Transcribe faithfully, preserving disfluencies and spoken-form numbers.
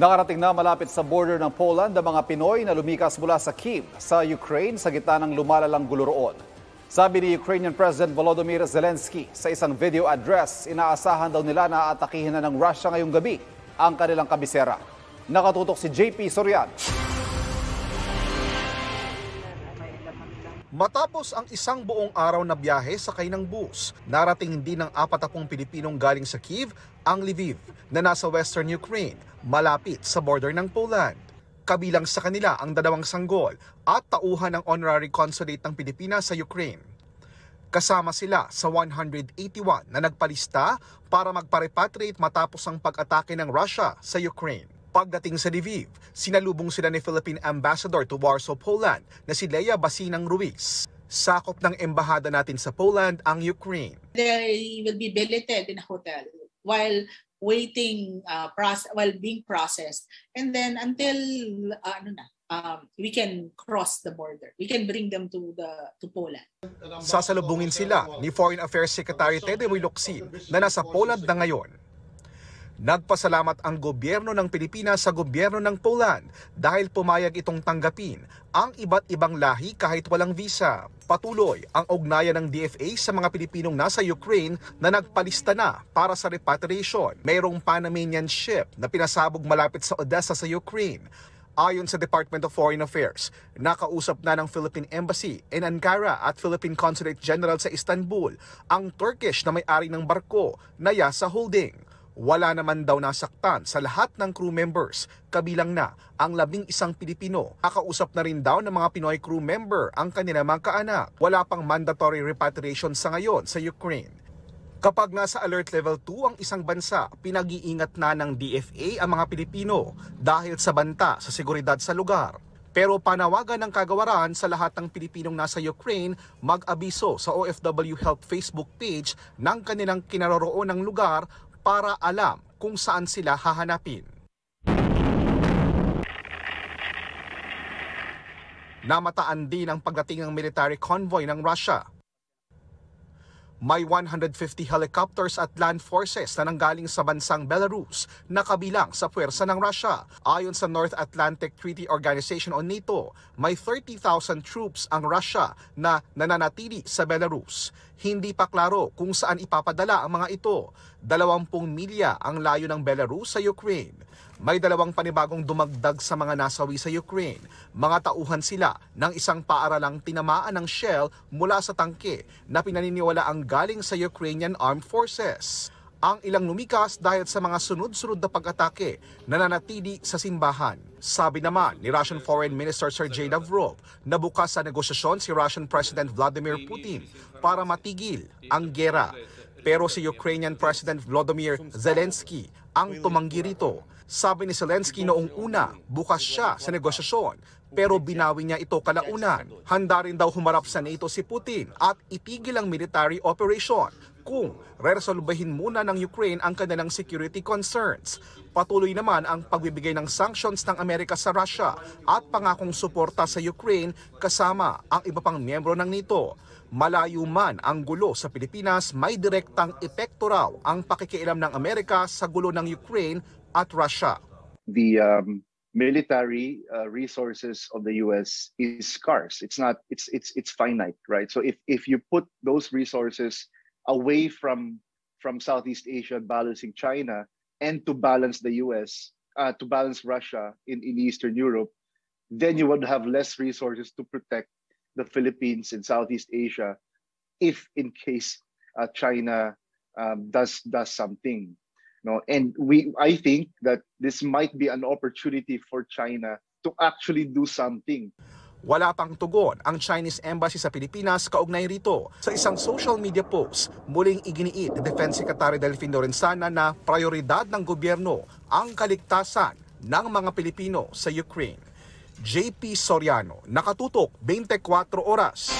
Nakarating na malapit sa border ng Poland ang mga Pinoy na lumikas mula sa Kyiv sa Ukraine sa gitna ng lumalalang gulo roon. Sabi ni Ukrainian President Volodymyr Zelenskyy sa isang video address, inaasahan daw nila na aatakihin na ng Russia ngayong gabi ang kanilang kabisera. Nakatutok si J P Soriano. Matapos ang isang buong araw na biyahe sakay ng bus, narating din ng apatapung Pilipinong galing sa Kyiv ang Lviv na nasa western Ukraine, malapit sa border ng Poland. Kabilang sa kanila ang dalawang sanggol at tauhan ng honorary consulate ng Pilipinas sa Ukraine. Kasama sila sa one hundred eighty-one na nagpalista para magpa-repatriate matapos ang pag-atake ng Russia sa Ukraine. Pagdating sa Lviv, sinalubong sila ni Philippine Ambassador to Warsaw, Poland na si Lea Basinang-Ruiz. Sakop ng embahada natin sa Poland ang Ukraine. They will be billeted in a hotel while waiting, uh, process, while being processed. And then until uh, ano na, um, we can cross the border. We can bring them to the to Poland. Sasalubungin sila ni Foreign Affairs Secretary Teddy Locsin na nasa Poland na ngayon. Nagpasalamat ang gobyerno ng Pilipinas sa gobyerno ng Poland dahil pumayag itong tanggapin ang iba't ibang lahi kahit walang visa. Patuloy ang ugnayan ng D F A sa mga Pilipinong nasa Ukraine na nagpalista na para sa repatriation. Mayroong Panamanian ship na pinasabog malapit sa Odessa sa Ukraine. Ayon sa Department of Foreign Affairs, nakausap na ng Philippine Embassy in Ankara at Philippine Consulate General sa Istanbul ang Turkish na may-ari ng barko na Yasa Holding. Wala naman daw nasaktan sa lahat ng crew members, kabilang na ang labing isang Pilipino. Nakausap na rin daw ng mga Pinoy crew member ang kanila mga kaanak. Wala pang mandatory repatriation sa ngayon sa Ukraine. Kapag nasa alert level two ang isang bansa, pinag-iingat na ng D F A ang mga Pilipino dahil sa banta sa seguridad sa lugar. Pero panawagan ng kagawaran sa lahat ng Pilipinong nasa Ukraine mag-abiso sa O F W Help Facebook page ng kanilang kinaroroonan ng lugar para alam kung saan sila hahanapin. Namataan din ang pagdating ng military convoy ng Russia. May one hundred fifty helicopters at land forces na nanggaling sa bansang Belarus na kabilang sa puwersa ng Russia. Ayon sa North Atlantic Treaty Organization o NATO, may thirty thousand troops ang Russia na nananatili sa Belarus. Hindi pa klaro kung saan ipapadala ang mga ito. Dalawampung milya ang layo ng Belarus sa Ukraine. May dalawang panibagong dumagdag sa mga nasawi sa Ukraine. Mga tauhan sila ng isang paaralang tinamaan ng shell mula sa tangke na pinaniniwala ang galing sa Ukrainian Armed Forces. Ang ilang lumikas dahil sa mga sunod-sunod na pag-atake na nanatili sa simbahan. Sabi naman ni Russian Foreign Minister Sergei Lavrov na bukas sa negosasyon si Russian President Vladimir Putin para matigil ang gera. Pero si Ukrainian President Volodymyr Zelenskyy ang tumanggi rito. Sabi ni Zelenskyy noong una, bukas siya sa negosasyon pero binawi niya ito kalaunan. Handa rin daw humarap sa NATO si Putin at itigil ang military operation kung resolbahin muna ng Ukraine ang kanilang security concerns. Patuloy naman ang pagbibigay ng sanctions ng Amerika sa Russia at pangakong suporta sa Ukraine kasama ang iba pang miyembro ng NATO. Malayo man ang gulo sa Pilipinas, may direktang epekto raw ang pakikialam ng Amerika sa gulo ng Ukraine at Russia. The um, military uh, resources of the U S is scarce. It's not it's it's it's finite, right? So if if you put those resources away from from Southeast Asia, balancing China, and to balance the U S, uh, to balance Russia in, in Eastern Europe, then you would have less resources to protect the Philippines in Southeast Asia if in case uh, China um, does does something. You know? And we I think that this might be an opportunity for China to actually do something. Wala pang tugon ang Chinese Embassy sa Pilipinas kaugnay rito. Sa isang social media post, muling iginiit ni Defense Secretary Delfino Renzana na prioridad ng gobyerno ang kaligtasan ng mga Pilipino sa Ukraine. J P Soriano, nakatutok twenty-four oras.